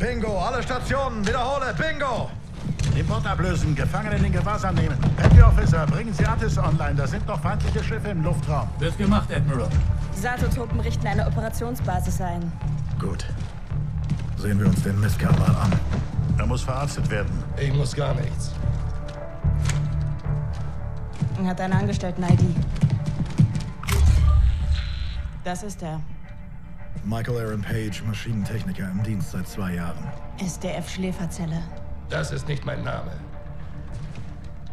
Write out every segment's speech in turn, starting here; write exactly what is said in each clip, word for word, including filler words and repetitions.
Bingo, alle Stationen, wiederhole, Bingo! Import ablösen, Gefangenen in Gewahrsam nehmen. Petty Officer, bringen Sie Artis online, da sind noch feindliche Schiffe im Luftraum. Wird gemacht, Admiral. Die Sato-Truppen richten eine Operationsbasis ein. Gut. Sehen wir uns den Mistkerl mal an. Er muss verarztet werden. Ich muss gar nichts. Er hat eine Angestellten-I D. Das ist er. Michael Aaron Page, Maschinentechniker im Dienst seit zwei Jahren. S D F-Schläferzelle. Das ist nicht mein Name.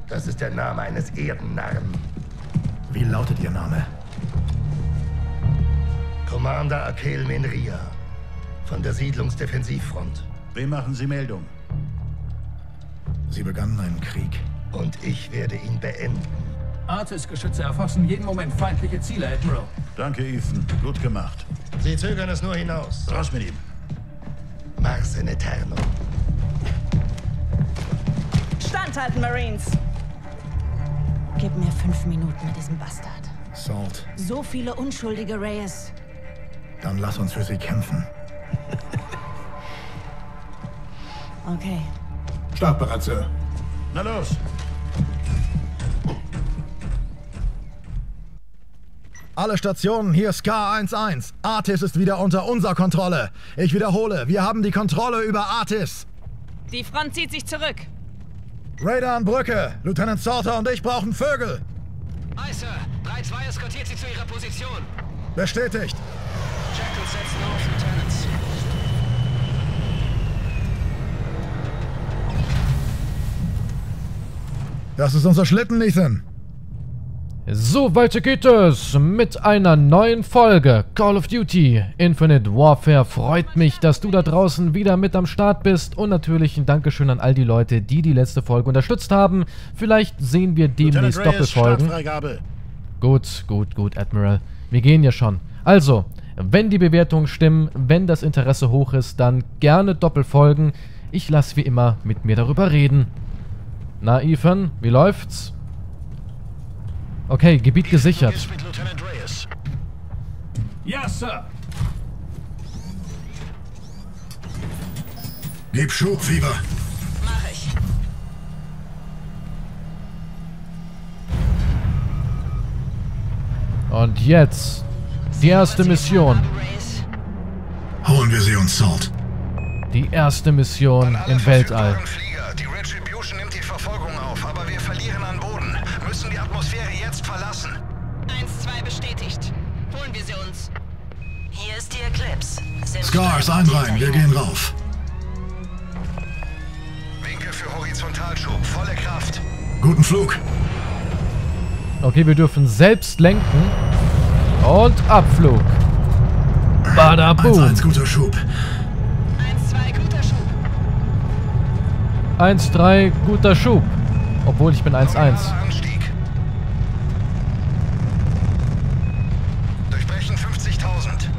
Das ist der Name eines Erdennarren. Wie lautet Ihr Name? Commander Akel Menria von der Siedlungsdefensivfront. Wem machen Sie Meldung? Sie begannen einen Krieg. Und ich werde ihn beenden. Artis-Geschütze erfassen jeden Moment feindliche Ziele, Admiral. Danke, Ethan. Gut gemacht. Sie zögern es nur hinaus. Raus mit ihm. Mars in Eterno. Standhalten, Marines! Gib mir fünf Minuten mit diesem Bastard. Salt. So viele unschuldige Reyes. Dann lass uns für sie kämpfen. Okay. Startbereit, Sir. Na los! Alle Stationen, hier Scar eins eins. Artis ist wieder unter unserer Kontrolle. Ich wiederhole, wir haben die Kontrolle über Artis. Die Front zieht sich zurück. Radar an Brücke. Lieutenant Salter und ich brauchen Vögel. Aye, Sir. drei zwei eskortiert Sie zu Ihrer Position. Bestätigt. Jackals setzen auf, Lieutenants. Das ist unser Schlitten, Ethan. So, weiter geht es mit einer neuen Folge Call of Duty Infinite Warfare. Freut mich, dass du da draußen wieder mit am Start bist und natürlich ein Dankeschön an all die Leute, die die letzte Folge unterstützt haben. Vielleicht sehen wir demnächst Doppelfolgen. Gut, gut, gut, Admiral. Wir gehen ja schon. Also, wenn die Bewertungen stimmen, wenn das Interesse hoch ist, dann gerne Doppelfolgen. Ich lasse wie immer mit mir darüber reden. Na, Ethan, wie läuft's? Okay, Gebiet gesichert. Ja, Sir. Gib Schub, Fieber. Mach ich. Und jetzt die erste Mission. Holen wir sie uns, Salt. Die erste Mission im Weltall. Die Retribution nimmt die Verfolgung auf, aber wir verlieren an Boden. Müssen die Atmosphäre jetzt verlassen. eins zwei bestätigt. Holen wir sie uns. Hier ist die Eclipse. Scars, ein rein, wir gehen rauf. Winkel für Horizontalschub, volle Kraft. Guten Flug. Okay, wir dürfen selbst lenken. Und Abflug. Badaboom. eins eins, guter Schub. eins drei, guter Schub. Obwohl, ich bin eins eins. Durchbrechen fünfzigtausend.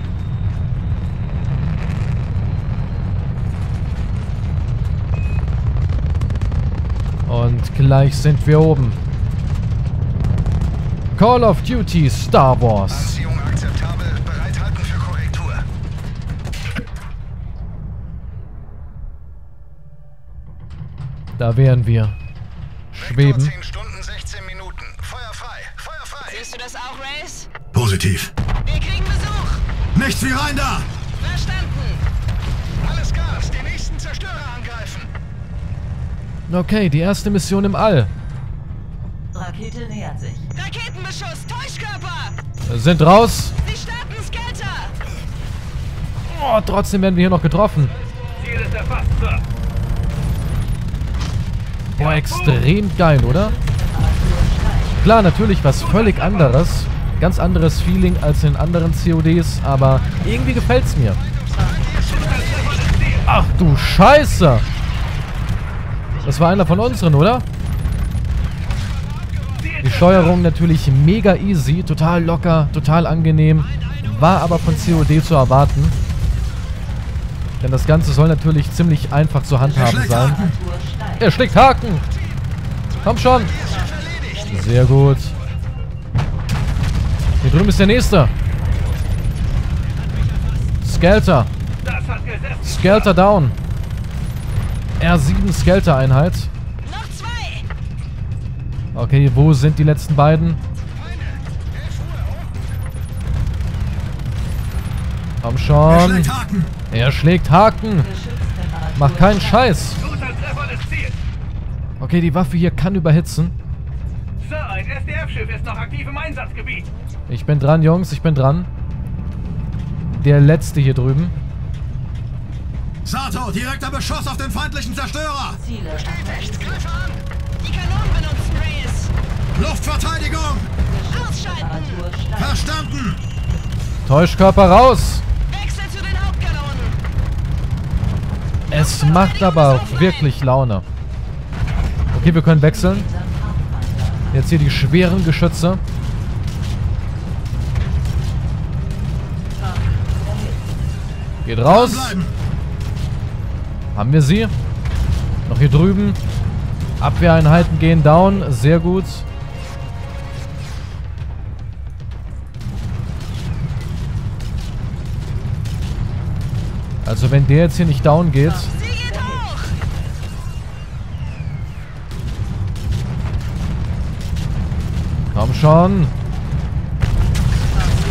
Und gleich sind wir oben. Call of Duty Star Wars. Anziehung akzeptabel, bereithalten für Korrektur. Da wären wir. Schweben. zehn Stunden, sechzehn Minuten. Feuer frei, Feuer frei. Siehst du das auch, Race? Positiv. Wir kriegen Besuch. Nichts wie rein da. Verstanden. Alles Gas, den nächsten Zerstörer angreifen. Okay, die erste Mission im All. Rakete nähert sich. Raketenbeschuss, Täuschkörper. Sind raus. Sie starten Skelter. Oh, trotzdem werden wir hier noch getroffen. Ziel ist erfasst, Sir. Boah, extrem geil, oder? Klar, natürlich was völlig anderes. Ganz anderes Feeling als in anderen C O Ds, aber irgendwie gefällt's mir. Ach du Scheiße! Das war einer von unseren, oder? Die Steuerung natürlich mega easy, total locker, total angenehm. War aber von C O D zu erwarten. Denn das Ganze soll natürlich ziemlich einfach zu handhaben sein. Er schlägt Haken. Komm schon. Sehr gut. Hier drüben ist der nächste. Skelter. Skelter down. R sieben Skelter-Einheit. Okay, wo sind die letzten beiden? Komm schon. Er schlägt Haken. Mach keinen Scheiß. Okay, die Waffe hier kann überhitzen. Sir, ein S D F-Schiff ist noch aktiv im Einsatzgebiet. Ich bin dran, Jungs, ich bin dran. Der letzte hier drüben. Sato, direkter Beschuss auf den feindlichen Zerstörer. Ziele. Steht rechts, Griffe an. Die Kanonen benutzen, Race. Luftverteidigung. Ausschalten. Verstanden. Täuschkörper raus. Wechsel zu den Hauptkanonen. Es macht aber auch wirklich Laune. Okay, wir können wechseln. Jetzt hier die schweren Geschütze. Geht raus. Haben wir sie. Noch hier drüben. Abwehreinheiten gehen down. Sehr gut. Also wenn der jetzt hier nicht down geht... Komm schon.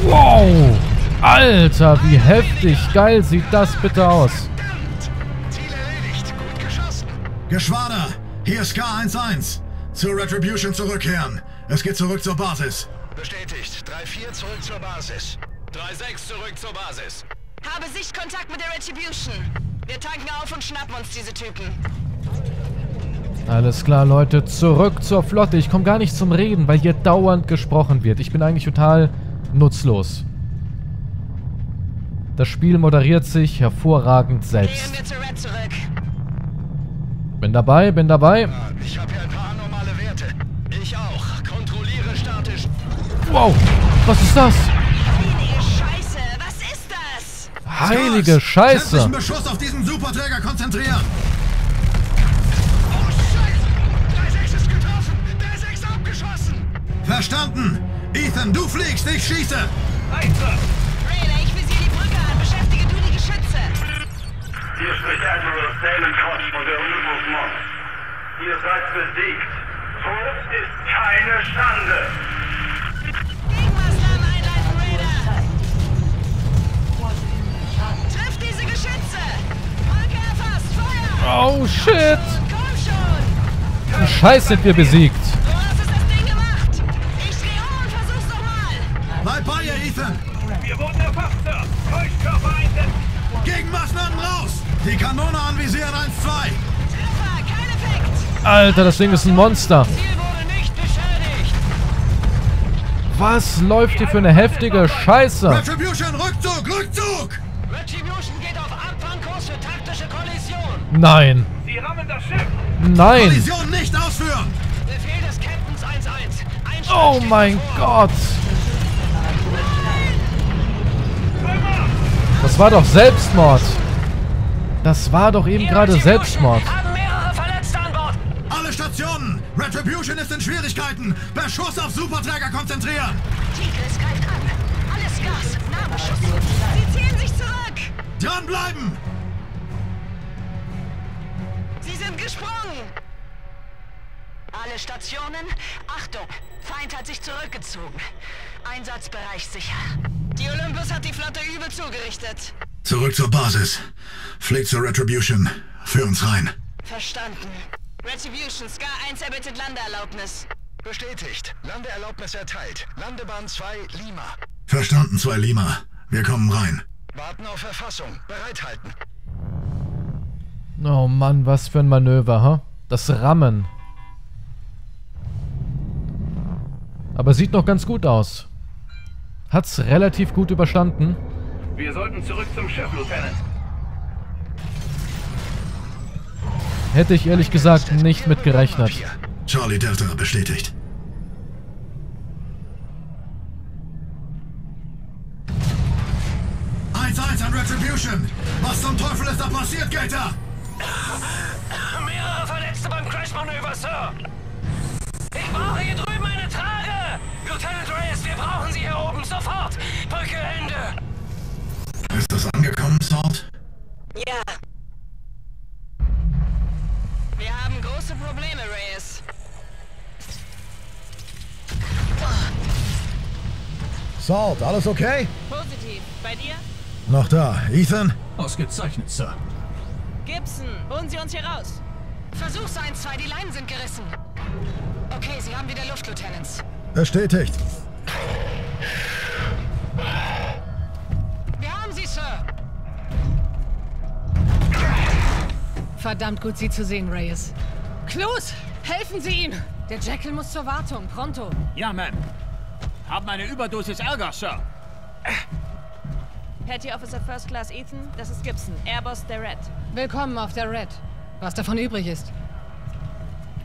Wow. Alter, wie heftig. Geil sieht das bitte aus. Ziel erledigt. Gut geschossen. Geschwader, hier ist K eins eins. Zur Retribution zurückkehren. Es geht zurück zur Basis. Bestätigt. drei vier zurück zur Basis. drei sechs zurück zur Basis. Habe Sichtkontakt mit der Retribution. Wir tanken auf und schnappen uns diese Typen. Alles klar, Leute. Zurück zur Flotte. Ich komme gar nicht zum Reden, weil hier dauernd gesprochen wird. Ich bin eigentlich total nutzlos. Das Spiel moderiert sich hervorragend selbst. Gehen wir zur Red zurück. Bin dabei, bin dabei. Ich habe hier ein paar anormale Werte. Ich auch. Kontrolliere statisch. Wow, was ist das? Heilige Scheiße, was ist das? Heilige Scheiße. Sämtlichen Beschuss auf diesen Superträger konzentrieren. Verstanden! Ethan, du fliegst, ich schieße! Einsatz! Rayleigh, ich visiere die Brücke an. Beschäftige du die Geschütze! Hier spricht Admiral Stalenkoch von der Ulmbog-Monster. Ihr seid besiegt. Tod ist keine Schande! Gegenmaßnahmen einleiten, Raider! Triff diese Geschütze! Brücke erfasst! Feuer! Oh, shit! Komm schon! Komm schon. Scheiße, sind wir besiegt! Bleib bei ihr, Ethan! Wir wurden erfasst, Sir! Täuschkörper einsetzen! Gegenmaßnahmen raus! Die Kanone anvisieren, eins zwei! Treffer, kein Effekt! Alter, das Ding ist ein Monster! Ziel wurde nicht beschädigt! Was läuft hier für eine heftige Scheiße? Retribution, Rückzug, Rückzug! Retribution geht auf Abfangkurs für taktische Kollision! Nein! Sie rammen das Schiff! Nein! Kollision nicht ausführen! Befehl des Captains eins eins! Oh mein Gott! Das war doch Selbstmord. Das war doch eben gerade Selbstmord. Haben mehrere Verletzte an Bord. Alle Stationen. Retribution ist in Schwierigkeiten. Beschuss auf Superträger konzentrieren. Tigris greift an. Alles Gas. Nabelschuss. Sie ziehen sich zurück. Dranbleiben. Sie sind gesprungen. Alle Stationen. Achtung. Feind hat sich zurückgezogen. Einsatzbereich sicher. Die Olympus hat die Flotte übel zugerichtet. Zurück zur Basis. Flieg zur Retribution. Für uns rein. Verstanden. Retribution, Ska eins erbittet Landeerlaubnis. Bestätigt. Landeerlaubnis erteilt. Landebahn zwei Lima. Verstanden, zwei Lima. Wir kommen rein. Warten auf Verfassung. Bereithalten. Oh Mann, was für ein Manöver, ha? Huh? Das Rammen. Aber sieht noch ganz gut aus. Hat's relativ gut überstanden. Wir sollten zurück zum Schiff, Lieutenant. Hätte ich ehrlich gesagt nicht mitgerechnet. Charlie Delta bestätigt. eins eins an Retribution! Was zum Teufel ist da passiert, Gator? Mehrere Verletzte beim Crash-Manöver, Sir! Ich brauche hier drüben eine Trage! Lieutenant Reyes, wir brauchen Sie hier oben sofort! Brücke Ende! Ist das angekommen, Salt? Ja. Probleme, Reyes. Salt, alles okay? Positiv. Bei dir? Noch da. Ethan? Ausgezeichnet, Sir. Gibson, holen Sie uns hier raus. Versuch's eins zwei, die Leinen sind gerissen. Okay, Sie haben wieder Luft, Lieutenants. Bestätigt. Wir haben Sie, Sir. Verdammt gut, Sie zu sehen, Reyes. Klus, helfen Sie ihm. Der Jackal muss zur Wartung, pronto. Ja, Ma'am. Haben eine Überdosis Ärger, Sir. Petty Officer First Class Ethan, das ist Gibson, Airboss der Red. Willkommen auf der Red. Was davon übrig ist.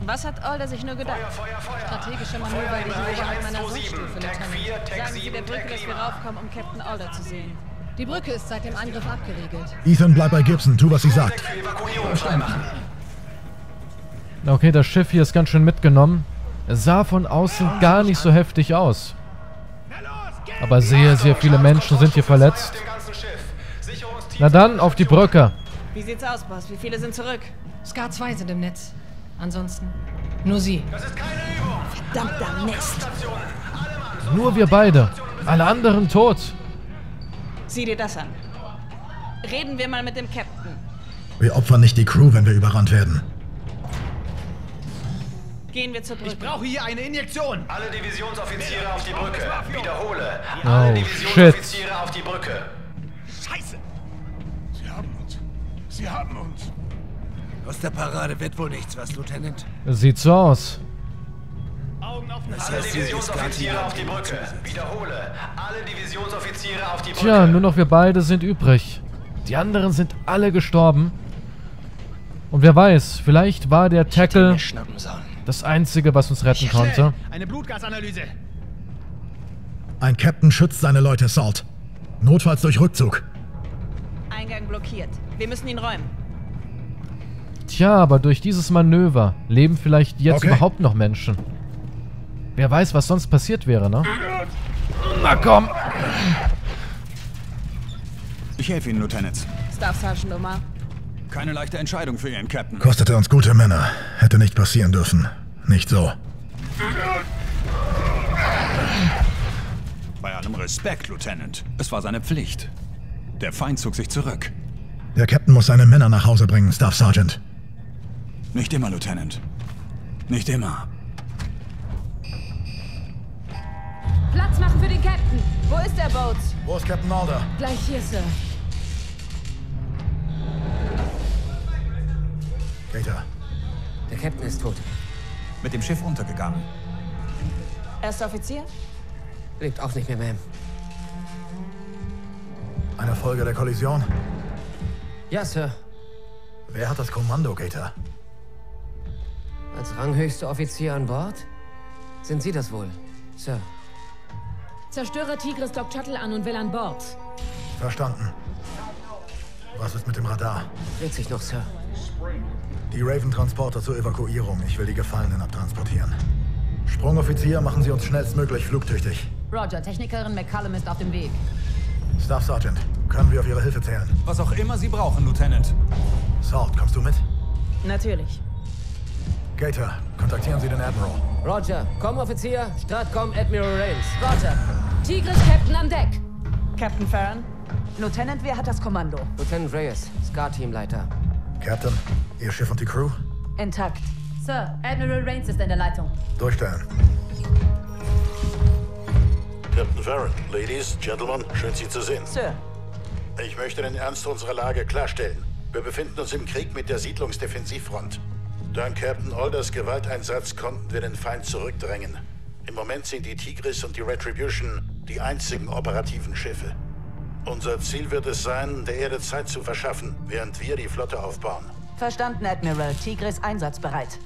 Was hat Alder sich nur gedacht? Feuer, Feuer, Feuer. Strategische Manöver, die Sie oberhalb meiner Funkstufe, Lieutenant. Sagen Sie der Brücke, dass wir raufkommen, um Captain Alder zu sehen. Die Brücke ist seit dem Angriff abgeriegelt. Ethan, bleib bei Gibson, tu, was sie sagt. Okay, das Schiff hier ist ganz schön mitgenommen. Es sah von außen gar nicht so heftig aus. Aber sehr, sehr viele Menschen sind hier verletzt. Na dann, auf die Brücke. Wie sieht's aus, Boss? Wie viele sind zurück? Skar zwei sind im Netz. Ansonsten nur sie. Verdammter Mist. Nur wir beide. Alle anderen tot. Sieh dir das an. Reden wir mal mit dem Captain. Wir opfern nicht die Crew, wenn wir überrannt werden. Gehen wir zur Brücke. Ich brauche hier eine Injektion. Alle Divisionsoffiziere auf die Brücke. Wiederhole. Oh, alle Divisionsoffiziere shit. auf die Brücke. Scheiße. Sie haben uns. Sie haben uns. Aus der Parade wird wohl nichts, was, Lieutenant? Sieht so aus. Augen auf das heißt, alle Divisionsoffiziere auf die Brücke. Wiederhole. Alle Divisionsoffiziere auf die Brücke. Tja, nur noch wir beide sind übrig. Die anderen sind alle gestorben. Und wer weiß, vielleicht war der Tackle das Einzige, was uns retten konnte. Eine Blutgasanalyse. Ein Captain schützt seine Leute, Salt. Notfalls durch Rückzug. Eingang blockiert. Wir müssen ihn räumen. Tja, aber durch dieses Manöver leben vielleicht jetzt okay. überhaupt noch Menschen. Wer weiß, was sonst passiert wäre, ne? Na komm. Ich helfe Ihnen, Lieutenant. Staff Sergeant Omar. Keine leichte Entscheidung für Ihren Captain. Kostete uns gute Männer. Hätte nicht passieren dürfen. Nicht so. Bei allem Respekt, Lieutenant. Es war seine Pflicht. Der Feind zog sich zurück. Der Captain muss seine Männer nach Hause bringen, Staff Sergeant. Nicht immer, Lieutenant. Nicht immer. Platz machen für den Captain. Wo ist der Boats? Wo ist Captain Alder? Gleich hier, Sir. Peter. Der Captain ist tot. Mit dem Schiff untergegangen. Erster Offizier? Lebt auch nicht mehr, Ma'am. Eine Folge der Kollision? Ja, Sir. Wer hat das Kommando, Gator? Als ranghöchster Offizier an Bord? Sind Sie das wohl, Sir? Zerstörer Tigris dockt Shuttle an und will an Bord. Verstanden. Was ist mit dem Radar? Dreht sich noch, Sir. Die Raven-Transporter zur Evakuierung. Ich will die Gefallenen abtransportieren. Sprungoffizier, machen Sie uns schnellstmöglich flugtüchtig. Roger, Technikerin McCallum ist auf dem Weg. Staff Sergeant, können wir auf Ihre Hilfe zählen? Was auch immer Sie brauchen, Lieutenant. Salt, kommst du mit? Natürlich. Gator, kontaktieren Sie den Admiral. Roger, komm, Offizier. Stratcom Admiral Raines. Roger. Tigris, Captain am Deck. Captain Farron. Lieutenant, wer hat das Kommando? Lieutenant Reyes, Scar-Teamleiter. Captain, Ihr Schiff und die Crew? Intakt. Sir, Admiral Raines ist in der Leitung. Durchstellen. Captain Farron, Ladies, Gentlemen, schön Sie zu sehen. Sir. Ich möchte den Ernst unserer Lage klarstellen. Wir befinden uns im Krieg mit der Siedlungsdefensivfront. Dank Captain Alders Gewalteinsatz konnten wir den Feind zurückdrängen. Im Moment sind die Tigris und die Retribution die einzigen operativen Schiffe. Unser Ziel wird es sein, der Erde Zeit zu verschaffen, während wir die Flotte aufbauen. Verstanden, Admiral. Tigris einsatzbereit.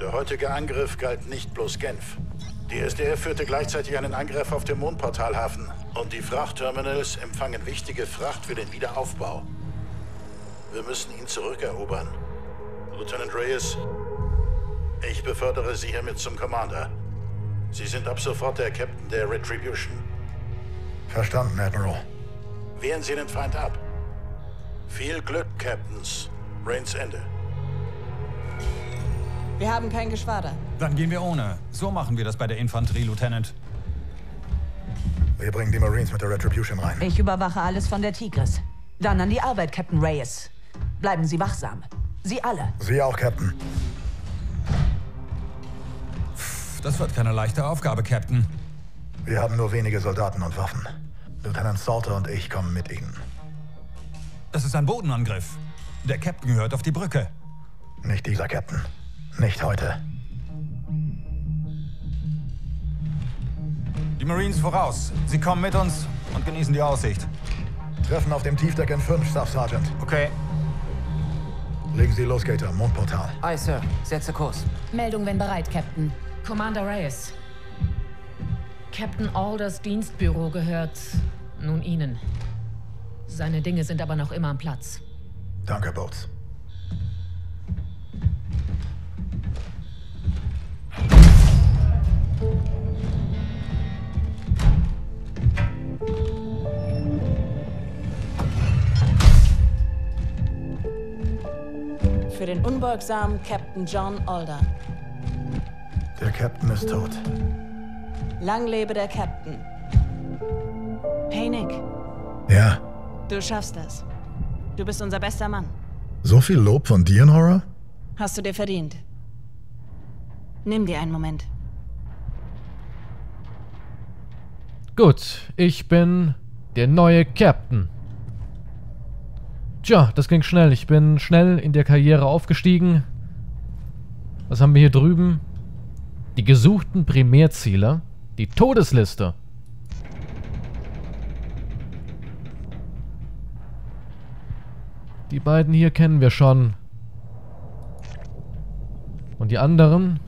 Der heutige Angriff galt nicht bloß Genf. Die S D F führte gleichzeitig einen Angriff auf den Mondportalhafen und die Frachtterminals empfangen wichtige Fracht für den Wiederaufbau. Wir müssen ihn zurückerobern. Lieutenant Reyes, ich befördere Sie hiermit zum Commander. Sie sind ab sofort der Captain der Retribution. Verstanden, Admiral. Wehren Sie den Feind ab. Viel Glück, Captains. Rains Ende. Wir haben kein Geschwader. Dann gehen wir ohne. So machen wir das bei der Infanterie, Lieutenant. Wir bringen die Marines mit der Retribution rein. Ich überwache alles von der Tigris. Dann an die Arbeit, Captain Reyes. Bleiben Sie wachsam. Sie alle. Sie auch, Captain. Das wird keine leichte Aufgabe, Captain. Wir haben nur wenige Soldaten und Waffen. Lieutenant Salter und ich kommen mit Ihnen. Das ist ein Bodenangriff. Der Captain gehört auf die Brücke. Nicht dieser Captain. Nicht heute. Die Marines voraus. Sie kommen mit uns und genießen die Aussicht. Treffen auf dem Tiefdeck in fünf, Staff Sergeant. Okay. Legen Sie los, Gator. Mondportal. Aye, Sir. Setze Kurs. Meldung, wenn bereit, Captain. Commander Reyes. Captain Alders Dienstbüro gehört nun Ihnen. Seine Dinge sind aber noch immer am Platz. Danke, Boats. Für den unbeugsamen Captain John Alder. Der Captain ist tot. Lang lebe der Captain. Hey, Nick. Ja? Du schaffst das. Du bist unser bester Mann. So viel Lob von dir in Horror? Hast du dir verdient. Nimm dir einen Moment. Gut, ich bin der neue Captain. Tja, das ging schnell. Ich bin schnell in der Karriere aufgestiegen. Was haben wir hier drüben? Die gesuchten Primärziele, die Todesliste. Die beiden hier kennen wir schon. Und die anderen?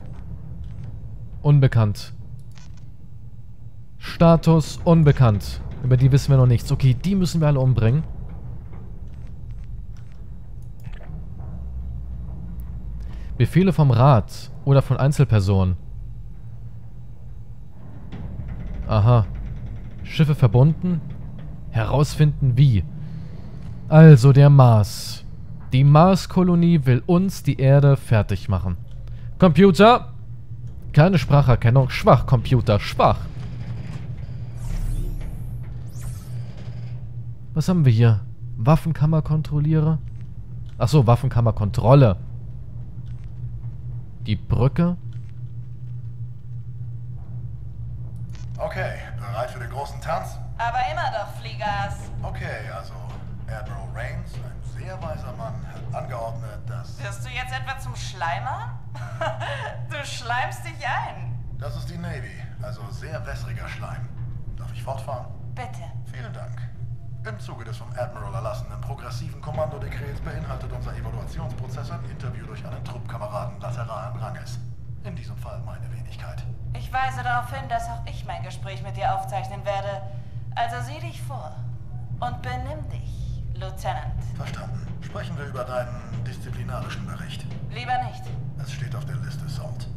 Unbekannt. Status unbekannt. Über die wissen wir noch nichts. Okay, die müssen wir alle umbringen. Befehle vom Rat oder von Einzelpersonen. Aha. Schiffe verbunden? Herausfinden wie. Also der Mars. Die Marskolonie will uns die Erde fertig machen. Computer! Keine Spracherkennung. Schwach, Computer. Schwach. Was haben wir hier? Waffenkammerkontrolliere? Achso, Waffenkammerkontrolle. Die Brücke? Okay, bereit für den großen Tanz? Aber immer doch, Fliegers. Okay, also Admiral Raines, ein sehr weiser Mann, hat angeordnet, dass... Wirst du jetzt etwa zum Schleimer? Du schleimst dich ein. Das ist die Navy, also sehr wässriger Schleim. Darf ich fortfahren? Bitte. Vielen Dank. Im Zuge des vom Admiral erlassenen progressiven Kommandodekrets beinhaltet unser Evaluationsprozess ein Interview durch einen Truppkameraden lateralen Ranges. In diesem Fall meine Wenigkeit. Ich weise darauf hin, dass auch ich mein Gespräch mit dir aufzeichnen werde. Also sieh dich vor und benimm dich, Lieutenant. Verstanden. Sprechen wir über deinen disziplinarischen Bericht. Lieber nicht. Es steht auf der Liste, Salt.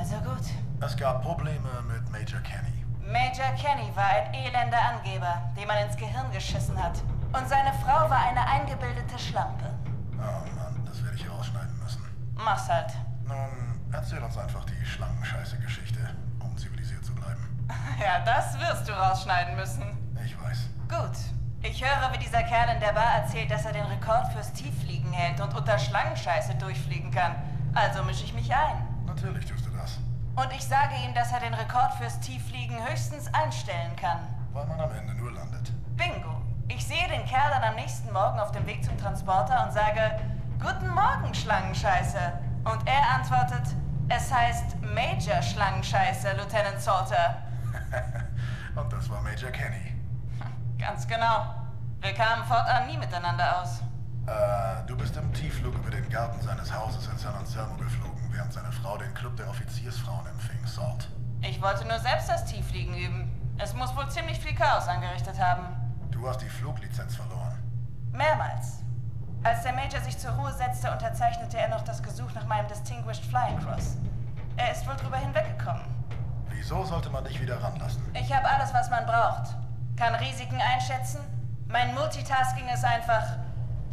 Also gut. Es gab Probleme mit Major Kenny. Major Kenny war ein elender Angeber, dem man ins Gehirn geschissen hat. Und seine Frau war eine eingebildete Schlampe. Oh Mann, das werde ich rausschneiden müssen. Mach's halt. Nun, erzähl uns einfach die Schlangenscheiße-Geschichte, um zivilisiert zu bleiben. Ja, das wirst du rausschneiden müssen. Ich weiß. Gut. Ich höre, wie dieser Kerl in der Bar erzählt, dass er den Rekord fürs Tieffliegen hält und unter Schlangenscheiße durchfliegen kann. Also mische ich mich ein. Natürlich tust du das. Und ich sage ihm, dass er den Rekord fürs Tieffliegen höchstens einstellen kann. Weil man am Ende nur landet. Bingo. Ich sehe den Kerl dann am nächsten Morgen auf dem Weg zum Transporter und sage, guten Morgen, Schlangenscheiße. Und er antwortet, es heißt Major Schlangenscheiße, Lieutenant Salter. Und das war Major Kenny. Ganz genau. Wir kamen fortan nie miteinander aus. Äh, du bist im Tiefflug über den Garten seines Hauses in San Antonio geflogen, während seine Frau den Club der Offiziersfrauen empfing, Salt. Ich wollte nur selbst das Tieffliegen üben. Es muss wohl ziemlich viel Chaos angerichtet haben. Du hast die Fluglizenz verloren. Mehrmals. Als der Major sich zur Ruhe setzte, unterzeichnete er noch das Gesuch nach meinem Distinguished Flying Cross. Er ist wohl drüber hinweggekommen. Wieso sollte man dich wieder ranlassen? Ich habe alles, was man braucht. Kann Risiken einschätzen. Mein Multitasking ist einfach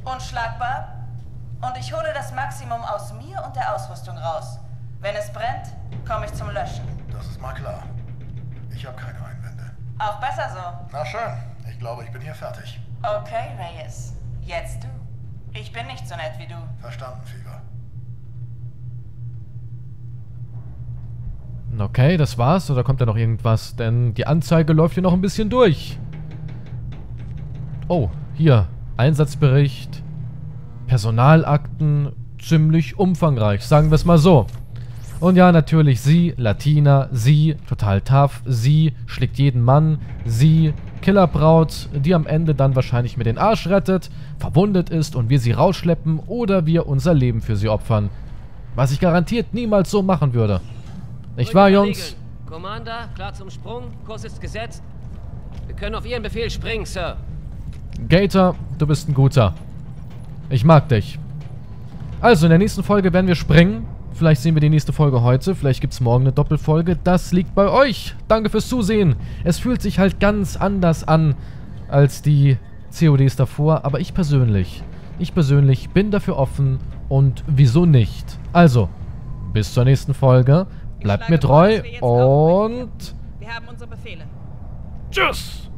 unschlagbar. Und ich hole das Maximum aus mir und der Ausrüstung raus. Wenn es brennt, komme ich zum Löschen. Das ist mal klar. Ich habe keine Einwände. Auch besser so. Na schön. Ich glaube, ich bin hier fertig. Okay, Reyes. Jetzt du. Ich bin nicht so nett wie du. Verstanden, Fever. Okay, das war's. Oder kommt da noch irgendwas? Denn die Anzeige läuft hier noch ein bisschen durch. Oh, hier. Einsatzbericht. Personalakten. Ziemlich umfangreich. Sagen wir es mal so. Und ja, natürlich sie, Latina, sie, total tough, sie, schlägt jeden Mann, sie, Killerbraut, die am Ende dann wahrscheinlich mit den Arsch rettet, verwundet ist und wir sie rausschleppen oder wir unser Leben für sie opfern. Was ich garantiert niemals so machen würde. Nicht wahr, Jungs? Commander, klar zum Sprung, Kurs ist gesetzt. Wir können auf Ihren Befehl springen, Sir. Gator, du bist ein Guter. Ich mag dich. Also, in der nächsten Folge werden wir springen. Vielleicht sehen wir die nächste Folge heute, vielleicht gibt es morgen eine Doppelfolge. Das liegt bei euch. Danke fürs Zusehen. Es fühlt sich halt ganz anders an als die C O Ds davor. Aber ich persönlich, ich persönlich bin dafür offen und wieso nicht. Also, bis zur nächsten Folge. Bleibt mir treu und... Wir haben unsere Befehle. Tschüss!